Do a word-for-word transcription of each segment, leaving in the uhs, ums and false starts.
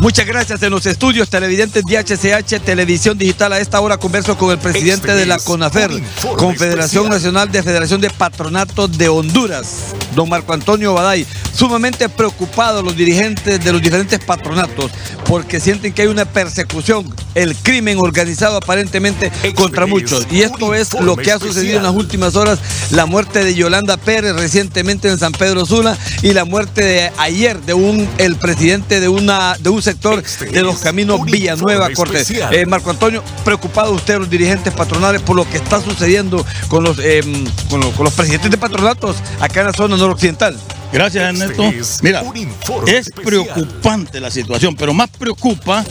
Muchas gracias. En los estudios televidentes de H C H Televisión Digital, a esta hora converso con el presidente de la CONAFER, Confederación Nacional de Federación de Patronatos de Honduras, don Marco Antonio Baday. Sumamente preocupados los dirigentes de los diferentes patronatos porque sienten que hay una persecución, el crimen organizado aparentemente contra muchos. Y esto es lo que ha sucedido en las últimas horas, la muerte de Yolanda Pérez recientemente en San Pedro Sula y la muerte de ayer de un el presidente de una de un sector de los caminos Villanueva Cortés. Eh, Marco Antonio, preocupado usted, los dirigentes patronales, por lo que está sucediendo con los, eh, con los, con los presidentes de patronatos acá en la zona noroccidental. Gracias, Ernesto. Mira, es preocupante la situación, pero más preocupa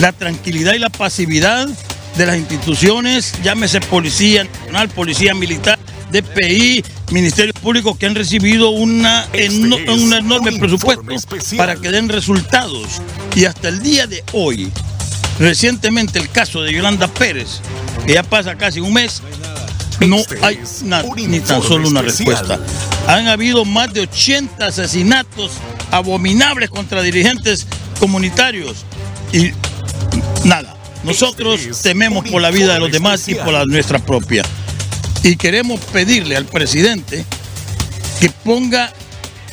la tranquilidad y la pasividad de las instituciones, llámese Policía Nacional, Policía Militar, D P I, Ministerios Públicos, que han recibido una eno un enorme presupuesto para que den resultados. Y hasta el día de hoy, recientemente el caso de Yolanda Pérez, que ya pasa casi un mes, no hay ni tan solo una respuesta. Han habido más de ochenta asesinatos abominables contra dirigentes comunitarios y nada. Nosotros tememos por la vida de los demás y por la nuestra propia. Y queremos pedirle al presidente que ponga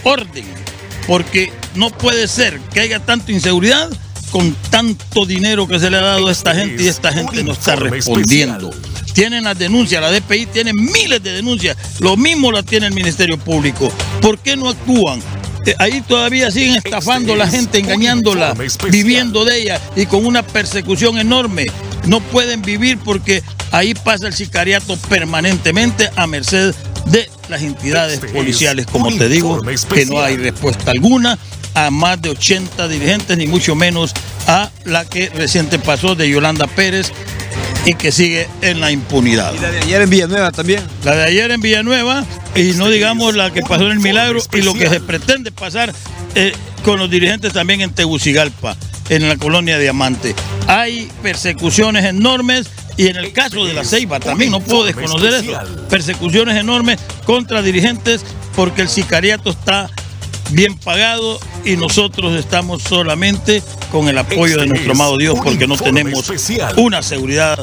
orden, porque no puede ser que haya tanta inseguridad con tanto dinero que se le ha dado a esta gente y esta gente no está respondiendo. Tienen las denuncias, la D P I tiene miles de denuncias, lo mismo la tiene el Ministerio Público. ¿Por qué no actúan? Eh, ahí todavía siguen estafando a la gente, engañándola, viviendo de ella y con una persecución enorme. No pueden vivir porque ahí pasa el sicariato permanentemente a merced de las entidades policiales, como te digo, que no hay respuesta alguna a más de ochenta dirigentes, ni mucho menos a la que reciente pasó de Yolanda Pérez, y que sigue en la impunidad. Y la de ayer en Villanueva también. La de ayer en Villanueva, y no digamos la que pasó en El Milagro, y lo que se pretende pasar eh, con los dirigentes también en Tegucigalpa, en la colonia Diamante. Hay persecuciones enormes, y en el caso de La Ceiba también, no puedo desconocer eso, persecuciones enormes contra dirigentes, porque el sicariato está bien pagado y nosotros estamos solamente con el apoyo de nuestro amado Dios, porque no tenemos una seguridad